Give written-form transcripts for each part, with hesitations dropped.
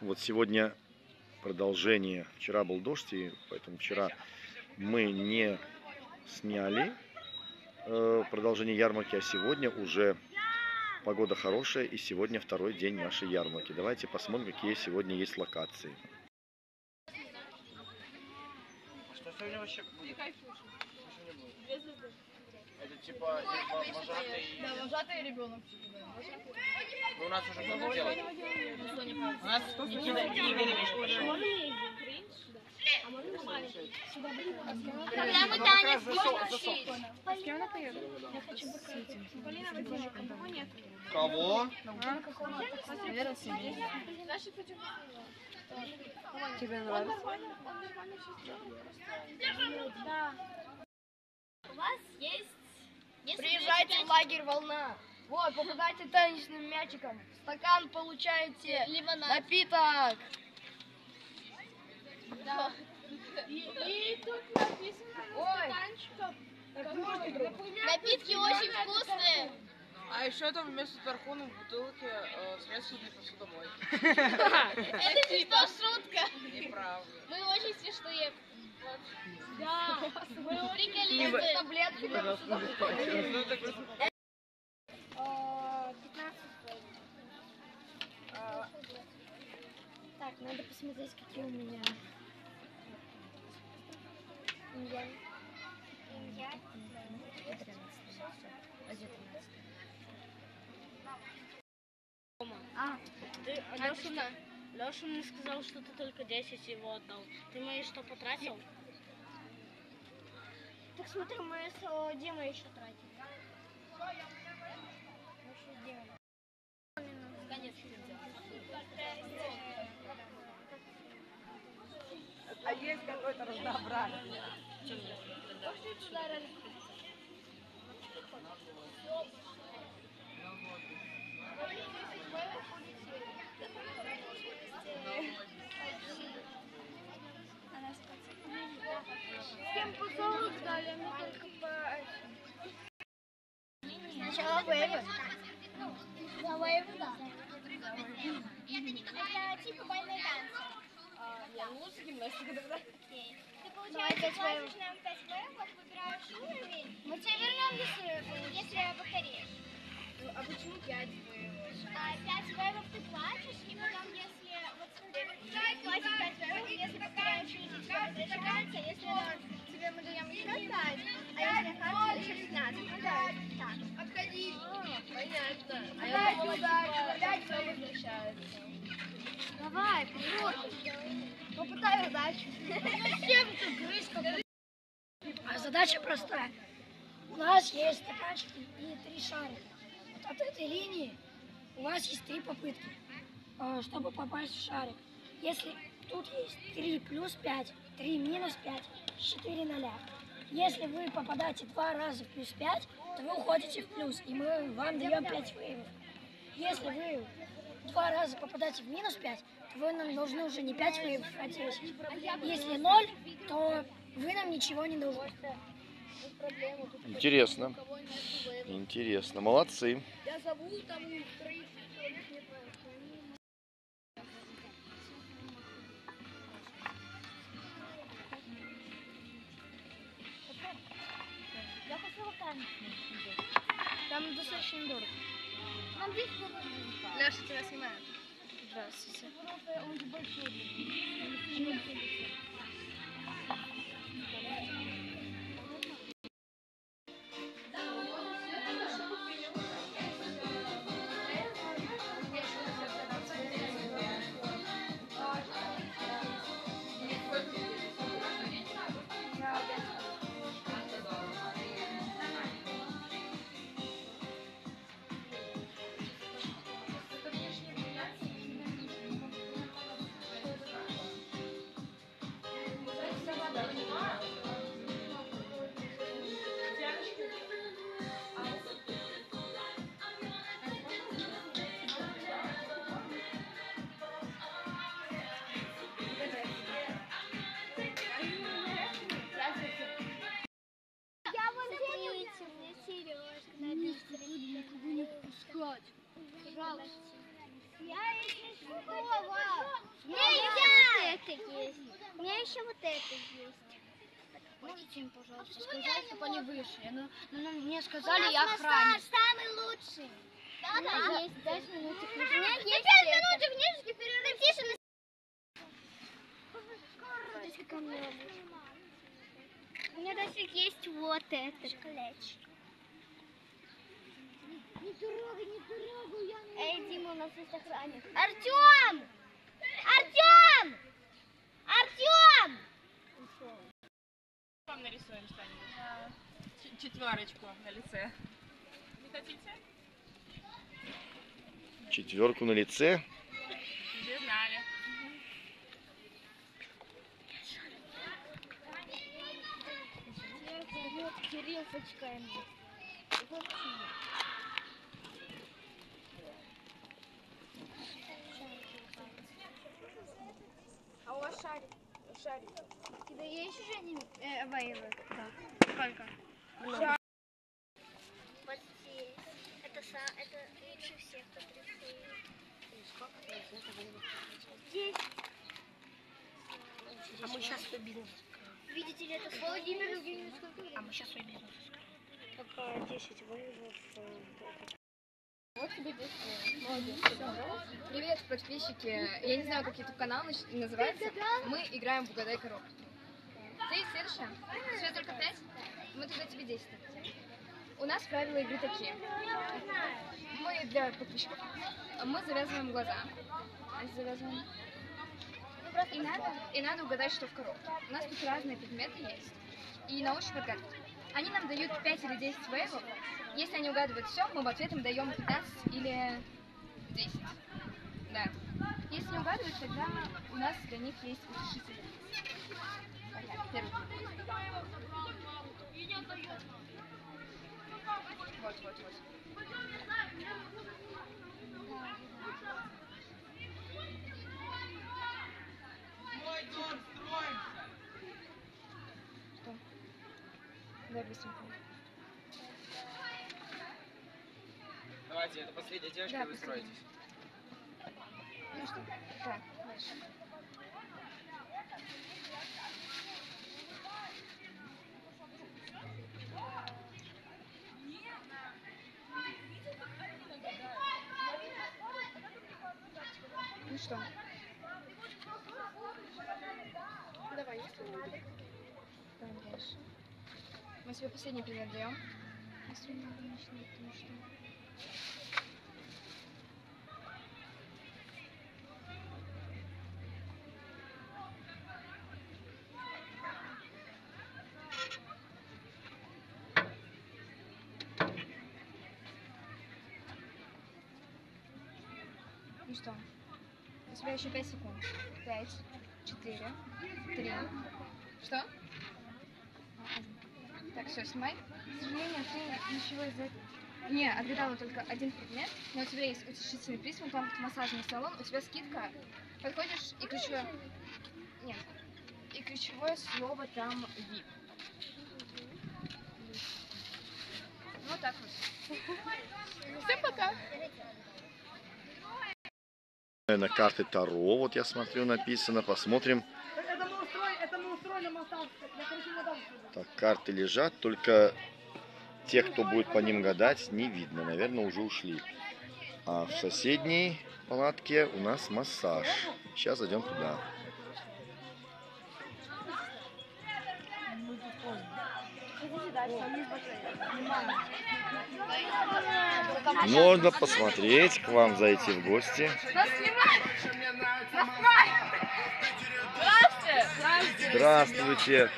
Вот сегодня продолжение. Вчера был дождь, и поэтому вчера мы не сняли продолжение ярмарки, а сегодня уже погода хорошая, и сегодня второй день нашей ярмарки. Давайте посмотрим, какие сегодня есть локации. Что сегодня вообще будет? Это типа вожатый... Да, вожатый и ребенок. У нас уже много дела. У нас Никита Игоревич пошел. Когда мы танец будем учить. С кем она поедет? Я хочу быть красивым. Кого? Наверное, семьи. Тебе нравится? Да. У вас есть... Приезжайте в лагерь «Волна». Вот, попадайте теннисным мячиком. Стакан получаете. Лимонад. Напиток. Да. И тут написано на стаканчиках. Напитки очень вкусные. А еще там вместо тархуна в бутылке средства для посудомойки. Это не то шутка. Неправда. Мы очень смешные. Да, мы урекали таблетки. 15 рублей. Так, надо посмотреть, какие у меня. Я. 11. Ты, Леша мне сказал, что ты только 10 его отдал. Ты мои что, потратил? Так смотри, мы с Димой еще тратим. А есть какой-то разнообразие? Пошли туда, всем поцелуй дали, а мне только по... Сначала вейвы. За вейвы, да. Это типа больные танцы. Я лучше гимнастика, да? Ты получаешь 5 вейвов, выбираешь уровень. Мы тебя вернем, если покоришь. А почему 5 вейвов? 5 вейвов ты платишь, и потом если... Вот смотри, ты платишь 5 вейвов, если покоряешь уровень, то если тебе мы даем еще 5, а если хватит, еще 16. Так. Отходи. Понятно. А я думала, что 5 вейвов возвращаются. Давай, попробуй. Попытай удачу. Зачем ты грызь? Задача простая. У нас есть стаканчики и 3 шарика. От этой линии у вас есть 3 попытки, чтобы попасть в шарик. Если тут есть 3 плюс 5, 3 минус 5, 4 0. Если вы попадаете 2 раза в плюс 5, то вы уходите в плюс, и мы вам даем 5 вейвов. Если вы 2 раза попадаете в минус 5, то вы нам должны уже не 5 вейвов, а 10. Если 0, то вы нам ничего не нужны. Интересно. Интересно. Молодцы. Я зову там 30 человек, не знаю. Я хотела танец. Там достаточно дорого. Леша, тебя снимают. Здравствуйте. Сережка, напишите. Буду не пускать. Пожалуйста. У меня еще вот это есть. Можете им, пожалуйста, сказать, чтобы они вышли? Но мне сказали, я охранник. Самый лучший. Да, есть, 5 минутик. У меня есть 5 минутик, нежки перерыв. Тише, у меня даже есть вот этот клетч. Не трогай, не трогай, я не... Эй, Дима, у нас есть охранник. Артем! Артем! Артем! Вам нарисуем что-нибудь. Да. Четверочку на лице. Не хотите? Четверку на лице? Уже знали. Вот Кирилл почкаем. А у вас шарик? Шарик. У тебя есть уже один обоевый? Да. Сколько? Шарик. Вот здесь. Это лучше всех потрясает. Здесь. А мы сейчас свой бизнес откроем. Видите ли, это Владимир Евгеньевич. А мы сейчас свой бизнес откроем. Пока 10 воевов. Вот тебе 10 воевов. Молодец. Привет, подписчики. Я не знаю, как YouTube канал называется. Мы играем в Угадай коробку. Ты Сережа? У тебя только 5? Мы тогда тебе 10. У нас правила игры такие. Мы для подписчиков. Мы завязываем глаза. Завязываем. И надо угадать, что в коробке. У нас тут разные предметы есть. И на ощупь отгадывать. Они нам дают 5 или 10 вейвов. Если они угадывают все, мы в ответ им даем 15 или 10. Да. Если не угадывают, тогда у нас для них есть утешитель. Понятно. Первый. Вот, вот, вот. Мой дом, строимся! Что? Дай быстренько. Давайте, это последняя девочка, да, вы строитесь. Ну что? Так, дальше. Ну что? Давай, если надо. Давай дальше. Мы себе последний пример даем. Если не надо, начнем, потому что... Ну что, у тебя еще 5 секунд. 5, 4, 3. Что? Так, все, снимай. К сожалению, ты ничего из этого... Не, отгадала только один предмет, но у тебя есть утешительный приз, вон там массажный салон, у тебя скидка. Подходишь и ключевое... Нет. И ключевое слово там VIP. Вот так вот. Всем пока! На карты Таро, вот я смотрю, написано, посмотрим. Так, карты лежат, только те, кто будет по ним гадать, не видно. Наверное, уже ушли. А в соседней палатке у нас массаж. Сейчас зайдем туда. Можно посмотреть, к вам зайти в гости. Здравствуйте!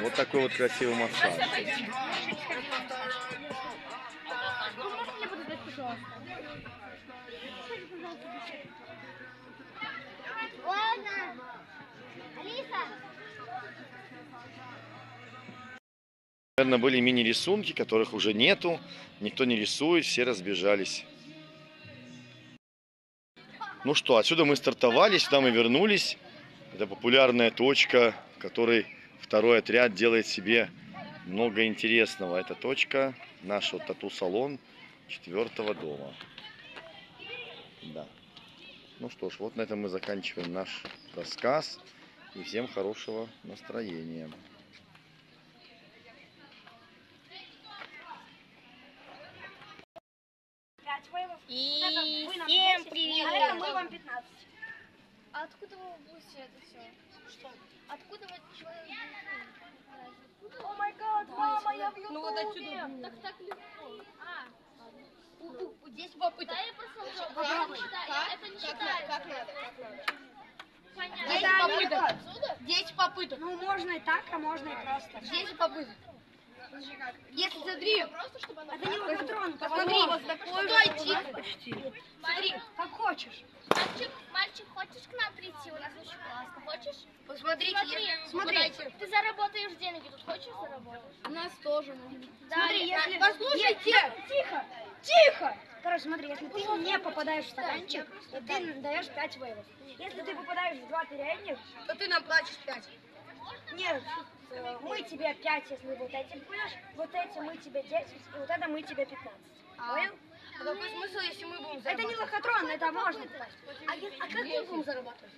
Вот такой вот красивый массаж. Наверное, были мини-рисунки, которых уже нету, никто не рисует, все разбежались. Ну что, отсюда мы стартовали, сюда мы вернулись. Это популярная точка, в которой второй отряд делает себе много интересного. Эта точка, наш вот тату-салон, четвертого дома. Да. Ну что ж, вот на этом мы заканчиваем наш рассказ. И всем хорошего настроения. И всем привет! А мы вам 15. А откуда вы будете это все? Что? Откуда вы человек? О май гад, мама, я в Ютубе! Ну вот отсюда. Так легко. А, здесь попытка. Да, я просто уже. Это не считается. Как надо? Понятно. 10 попыток. Ну, можно и так, а можно и просто. 10 попыток. Если смотри, это не лохотрон, посмотри, стой, тихо, почти. Смотри, как хочешь. Мальчик, хочешь к нам прийти? У нас очень классно. Хочешь? Посмотрите, смотрите. Ты заработаешь деньги тут, хочешь заработать? У нас тоже можно. Да, смотри, если... Послушайте! Тихо! Тихо! Короче, смотри, если ты не попадаешь в стаканчик, то ты даешь 5 вейвов. Если ты попадаешь в 2 передних, то ты нам платишь 5. Нет, мы тебе 5, если вот этим будешь, вот эти мы тебе 10, и вот это мы тебе 15. Понял? А какой смысл, если мы будем зарабатывать? Это не лохотрон, это можно попасть. А как мы будем зарабатывать?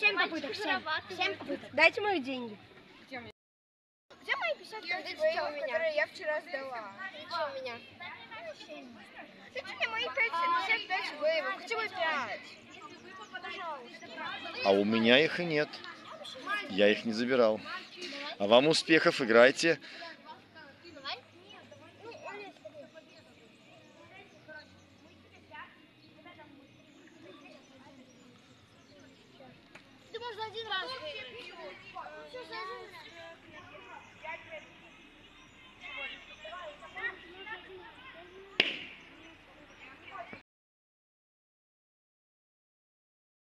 7 попыток, 7 попыток. Дайте мои деньги. Где мои 50 рублей, которые я вчера сдала? Что у меня? Дайте мне мои 55 вейвов, хотя бы 5. А у меня их и нет. Я их не забирал. А вам успехов, играйте.